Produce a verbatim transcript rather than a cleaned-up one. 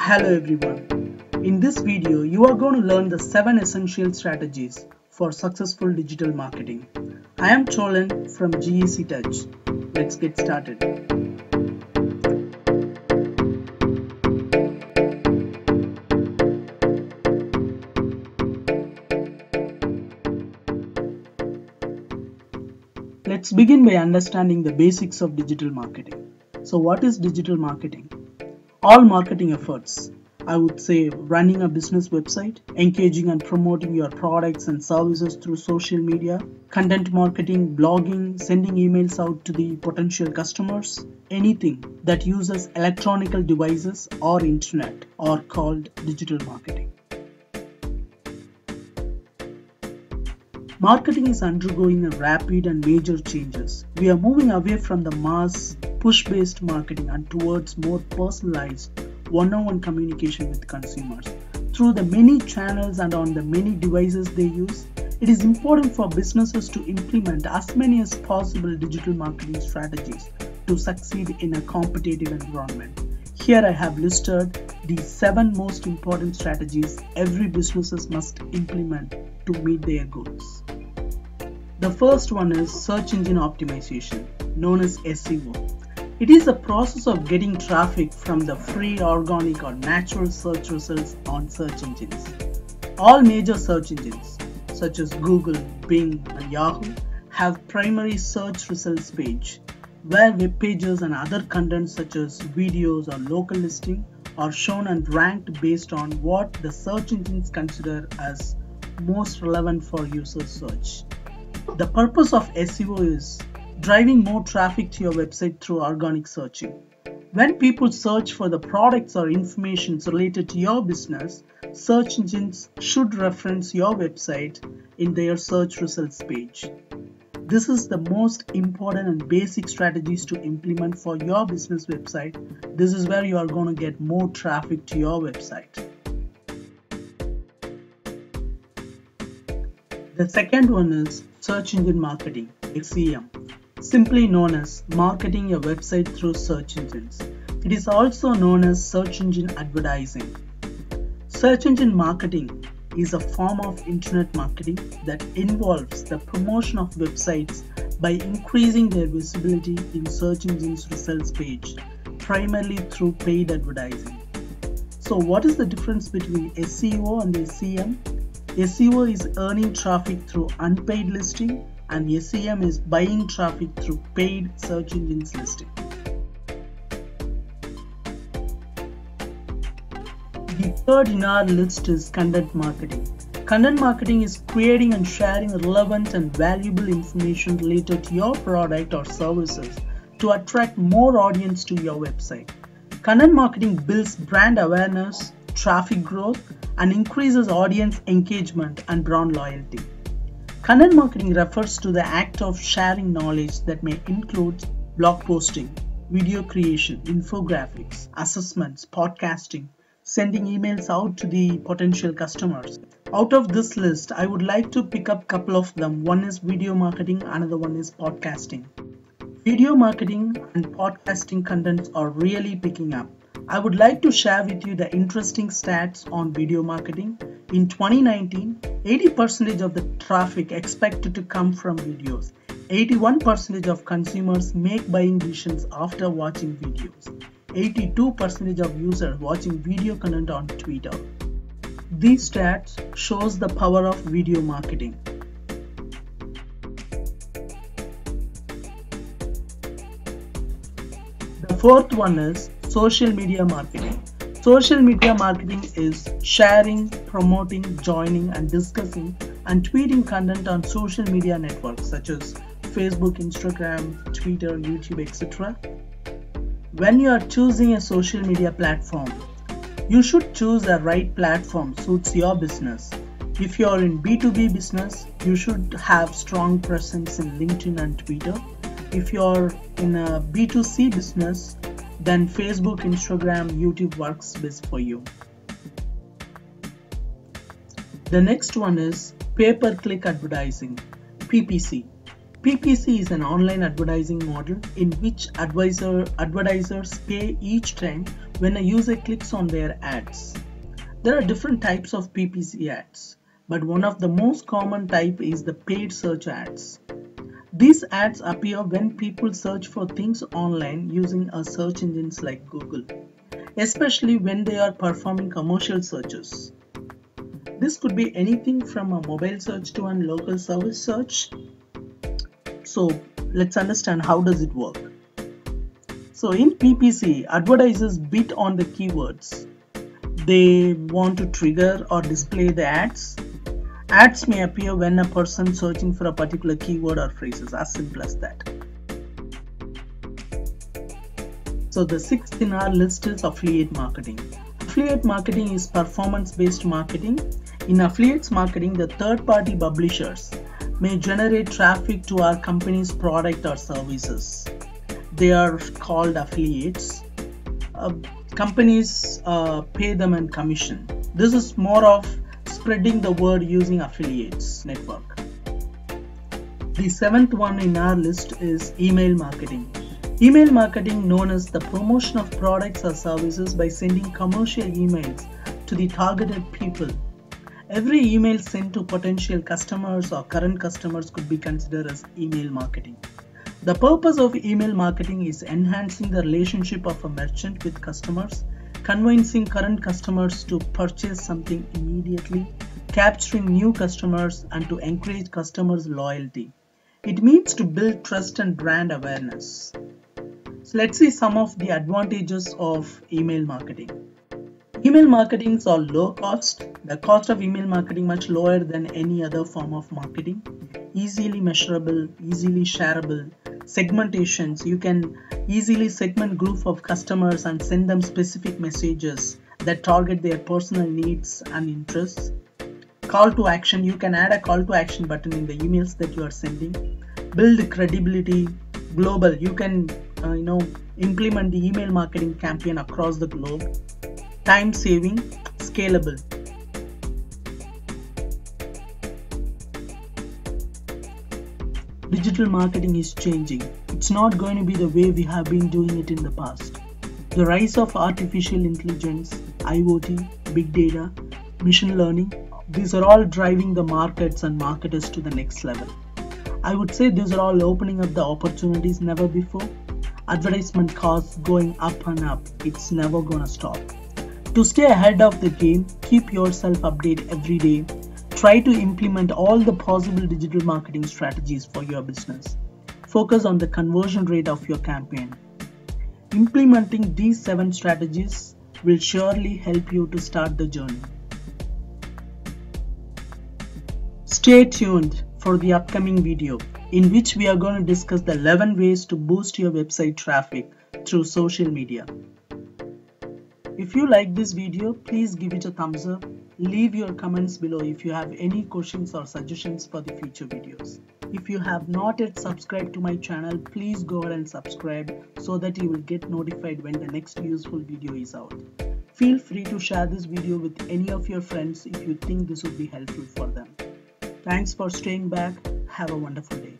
Hello everyone. In this video, you are going to learn the seven essential strategies for successful digital marketing. I am Cholan from G E C Touch. Let's get started. Let's begin by understanding the basics of digital marketing. So what is digital marketing? All marketing efforts, I would say running a business website, engaging and promoting your products and services through social media, content marketing, blogging, sending emails out to the potential customers, anything that uses electronic devices or internet are called digital marketing. Marketing is undergoing a rapid and major changes. We are moving away from the mass push-based marketing and towards more personalized one-on-one communication with consumers. Through the many channels and on the many devices they use, it is important for businesses to implement as many as possible digital marketing strategies to succeed in a competitive environment. Here I have listed the seven most important strategies every businesses must implement to meet their goals. The first one is search engine optimization, known as S E O. It is a process of getting traffic from the free, organic or natural search results on search engines. All major search engines such as Google, Bing and Yahoo have primary search results page where web pages and other content such as videos or local listing are shown and ranked based on what the search engines consider as most relevant for user search. The purpose of S E O is driving more traffic to your website through organic searching. When people search for the products or information related to your business, search engines should reference your website in their search results page. This is the most important and basic strategies to implement for your business website. This is where you are going to get more traffic to your website. The second one is search engine marketing, S E M. Simply known as marketing your website through search engines. It is also known as search engine advertising. Search engine marketing is a form of internet marketing that involves the promotion of websites by increasing their visibility in search engines results page, primarily through paid advertising. So what is the difference between S E O and S E M? S E O is earning traffic through unpaid listing, and S E M is buying traffic through paid search engines listing. The third in our list is content marketing. Content marketing is creating and sharing relevant and valuable information related to your product or services to attract more audience to your website. Content marketing builds brand awareness, traffic growth, and increases audience engagement and brand loyalty. Content marketing refers to the act of sharing knowledge that may include blog posting, video creation, infographics, assessments, podcasting, sending emails out to the potential customers. Out of this list, I would like to pick up a couple of them. One is video marketing, another one is podcasting. Video marketing and podcasting contents are really picking up. I would like to share with you the interesting stats on video marketing. In twenty nineteen, eighty percent of the traffic expected to come from videos. eighty-one percent of consumers make buying decisions after watching videos. eighty-two percent of users watching video content on Twitter. These stats shows the power of video marketing. The fourth one is social media marketing. Social media marketing is sharing, promoting, joining, and discussing and tweeting content on social media networks such as Facebook, Instagram, Twitter, YouTube, et cetera. When you are choosing a social media platform, you should choose the right platform suits your business. If you are in B two B business, you should have strong presence in LinkedIn and Twitter. If you are in a B two C business, then Facebook, Instagram, YouTube works best for you. The next one is pay-per-click advertising, P P C. P P C is an online advertising model in which advisor, advertisers pay each time when a user clicks on their ads. There are different types of P P C ads, but one of the most common type is the paid search ads. These ads appear when people search for things online using a search engines like Google, especially when they are performing commercial searches. This could be anything from a mobile search to a local service search. So let's understand how does it work. So in P P C, advertisers bid on the keywords. They want to trigger or display the ads. Ads may appear when a person searching for a particular keyword or phrases, as simple as that. So the sixth in our list is affiliate marketing. Affiliate marketing is performance-based marketing. In affiliates marketing, the third-party publishers may generate traffic to our company's product or services. They are called affiliates. Uh, companies uh, pay them and commission. This is more of spreading the word using affiliates network. The seventh one in our list is email marketing. Email marketing, known as the promotion of products or services by sending commercial emails to the targeted people. Every email sent to potential customers or current customers could be considered as email marketing. The purpose of email marketing is enhancing the relationship of a merchant with customers, convincing current customers to purchase something immediately, capturing new customers, and to encourage customers' loyalty. It means to build trust and brand awareness. So let's see some of the advantages of email marketing. Email marketing is all low cost. The cost of email marketing much lower than any other form of marketing. Easily measurable, easily shareable, segmentations. You can easily segment group of customers and send them specific messages that target their personal needs and interests. Call to action. You can add a call to action button in the emails that you are sending. Build credibility global. You can uh, you know, implement the email marketing campaign across the globe. Time saving, scalable. Digital marketing is changing. It's not going to be the way we have been doing it in the past. The rise of artificial intelligence, I O T, big data, machine learning, these are all driving the markets and marketers to the next level. I would say these are all opening up the opportunities never before. Advertisement costs going up and up. It's never gonna stop. To stay ahead of the game, keep yourself updated every day. Try to implement all the possible digital marketing strategies for your business. Focus on the conversion rate of your campaign. Implementing these seven strategies will surely help you to start the journey. Stay tuned for the upcoming video, in which we are going to discuss the eleven ways to boost your website traffic through social media. If you like this video, please give it a thumbs up. Leave your comments below if you have any questions or suggestions for the future videos. If you have not yet subscribed to my channel, please go ahead and subscribe so that you will get notified when the next useful video is out. Feel free to share this video with any of your friends if you think this would be helpful for them. Thanks for staying back. Have a wonderful day.